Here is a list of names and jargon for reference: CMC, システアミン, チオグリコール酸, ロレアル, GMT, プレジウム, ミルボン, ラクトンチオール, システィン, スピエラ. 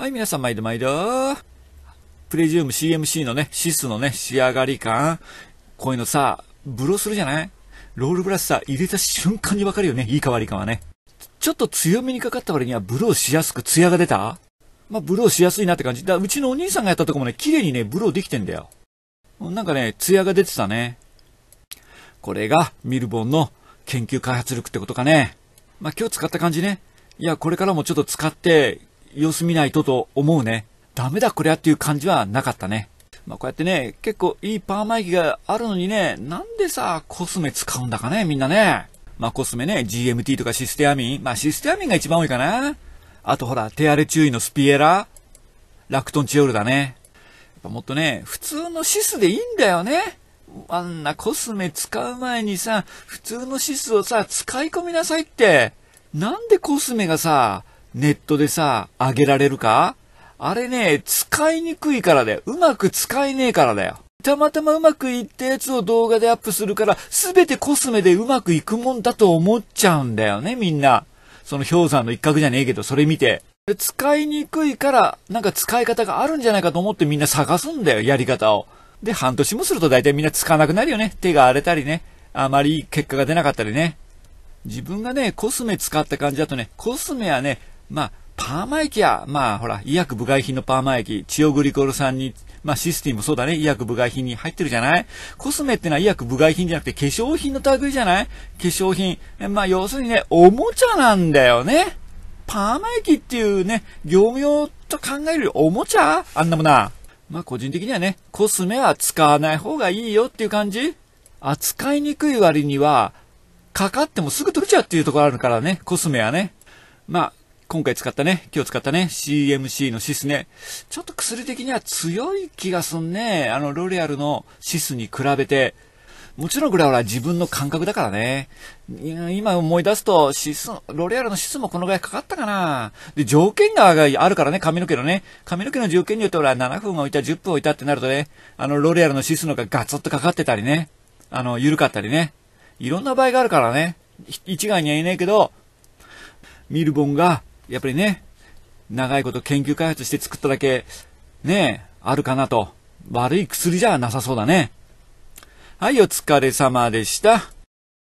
はい、皆さん、毎度毎度。プレジウム CMC のね、シスのね、仕上がり感。こういうのさ、ブローするじゃない?ロールブラシさ、入れた瞬間にわかるよね、いい変わり感はね。ちょっと強めにかかった割には、ブローしやすく、ツヤが出た?まあ、ブローしやすいなって感じ。だからうちのお兄さんがやったとこもね、綺麗にね、ブローできてんだよ。なんかね、ツヤが出てたね。これが、ミルボンの研究開発力ってことかね。まあ、今日使った感じね。いや、これからもちょっと使って、様子見ないとと思うね。ダメだこりゃっていう感じはなかったね。まあこうやってね、結構いいパーマ液があるのにね、なんでさ、コスメ使うんだかね、みんなね。まあコスメね、GMT とかシステアミン。まあシステアミンが一番多いかな。あとほら、手荒れ注意のスピエラ、ラクトンチオールだね。やっぱもっとね、普通のシスでいいんだよね。あんなコスメ使う前にさ、普通のシスをさ、使い込みなさいって。なんでコスメがさ、ネットでさ、上げられるか?あれね、使いにくいからだよ。うまく使えねえからだよ。たまたまうまくいったやつを動画でアップするから、すべてコスメでうまくいくもんだと思っちゃうんだよね、みんな。その氷山の一角じゃねえけど、それ見て。使いにくいから、なんか使い方があるんじゃないかと思ってみんな探すんだよ、やり方を。で、半年もすると大体みんなつかなくなるよね。手が荒れたりね。あまり結果が出なかったりね。自分がね、コスメ使った感じだとね、コスメはね、まあ、パーマ液や、まあ、ほら、医薬部外品のパーマ液、チオグリコール酸に、まあ、システィンもそうだね、医薬部外品に入ってるじゃない?コスメってのは医薬部外品じゃなくて化粧品の類じゃない?化粧品。まあ、要するにね、おもちゃなんだよね。パーマ液っていうね、業務用と考えるよりおもちゃ?あんなもんな。まあ、個人的にはね、コスメは使わない方がいいよっていう感じ?扱いにくい割には、かかってもすぐ取れちゃうっていうところあるからね、コスメはね。まあ、今回使ったね、今日使ったね、CMC のシスね。ちょっと薬的には強い気がすんね。ロレアルのシスに比べて。もちろんこれはほら自分の感覚だからね。今思い出すと、ロレアルのシスもこのぐらいかかったかな。で、条件があるからね、髪の毛のね。髪の毛の条件によってほら7分置いた、10分置いたってなるとね、ロレアルのシスのがガツッとかかってたりね。緩かったりね。いろんな場合があるからね。一概には言えないけど、ミルボンが、やっぱりね、長いこと研究開発して作っただけ、ね、あるかなと。悪い薬じゃなさそうだね。はい、お疲れ様でした。